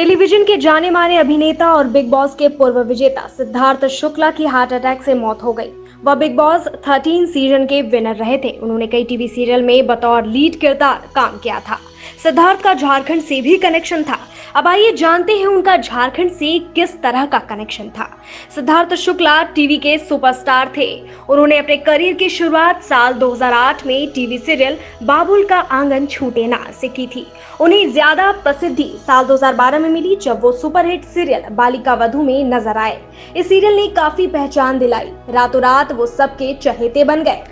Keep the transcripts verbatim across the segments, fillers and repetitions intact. Television के जाने माने अभिनेता और बिग बॉस के पूर्व विजेता सिद्धार्थ शुक्ला की हार्ट अटैक से मौत हो गई। वह बिग बॉस तेरह सीजन के विनर रहे थे। उन्होंने कई टीवी सीरियल में बतौर लीड किरदार काम किया था। सिद्धार्थ का झारखंड से भी कनेक्शन था। अब आइए जानते हैं उनका झारखंड से किस तरह का कनेक्शन था। सिद्धार्थ शुक्ला टीवी के सुपरस्टार थे। उन्होंने अपने करियर की शुरुआत साल दो हज़ार आठ में टीवी सीरियल बाबुल का आंगन छूटे न से की थी। उन्हें ज्यादा प्रसिद्धि साल दो हज़ार बारह में मिली, जब वो सुपरहिट सीरियल बालिका वधु में नजर आए। इस सीरियल ने काफी पहचान दिलाई। रातों रात वो सबके चहेते बन गए।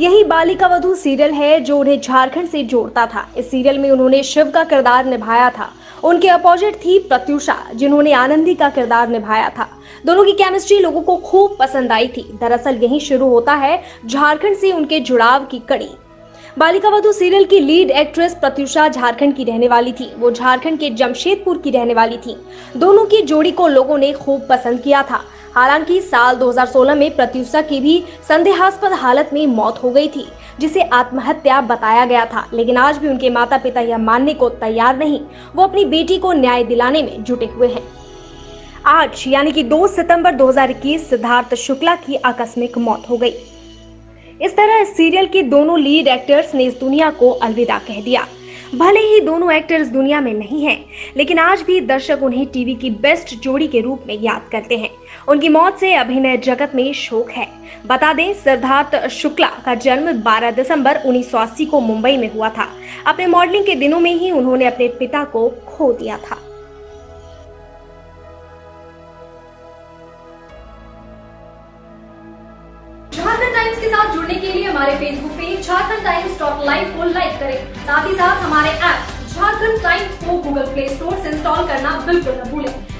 यही बालिका वधु सीरियल है जो उन्हें झारखंड से जोड़ता था। इस सीरियल में उन्होंने शिव का किरदार निभाया था। उनके अपोजिट थी प्रत्युषा, जिन्होंने आनंदी का किरदार निभाया था। दोनों की केमिस्ट्री लोगों को खूब पसंद आई थी। दरअसल यहीं शुरू होता है झारखंड से उनके जुड़ाव की कड़ी। बालिका वधु सीरियल की लीड एक्ट्रेस प्रत्युषा झारखंड की रहने वाली थी। वो झारखंड के जमशेदपुर की रहने वाली थी। दोनों की जोड़ी को लोगों ने खूब पसंद किया था। हालांकि साल दो हज़ार सोलह में प्रत्युषा की भी संदेहास्पद हालत में मौत हो गई थी, जिसे आत्महत्या बताया गया था। लेकिन आज भी उनके माता पिता यह मानने को तैयार नहीं। वो अपनी बेटी को न्याय दिलाने में जुटे हुए हैं। आज यानी कि दो सितंबर दो हज़ार इक्कीस सिद्धार्थ शुक्ला की आकस्मिक मौत हो गई। इस तरह इस सीरियल के दोनों लीड एक्टर्स ने इस दुनिया को अलविदा कह दिया। भले ही दोनों एक्टर्स दुनिया में नहीं हैं, लेकिन आज भी दर्शक उन्हें टीवी की बेस्ट जोड़ी के रूप में याद करते हैं। उनकी मौत से अभिनय जगत में शोक है। बता दें, सिद्धार्थ शुक्ला का जन्म बारह दिसंबर उन्नीस सौ अस्सी को मुंबई में हुआ था। अपने मॉडलिंग के दिनों में ही उन्होंने अपने पिता को खो दिया था। झारखंड टाइम्स के साथ जुड़ने के लिए हमारे Facebook page Jharkhand times dot live को लाइक करें। साथ ही साथ हमारे ऐप झारखंड टाइम्स को गूगल प्ले स्टोर से इंस्टॉल करना बिल्कुल न भूलें।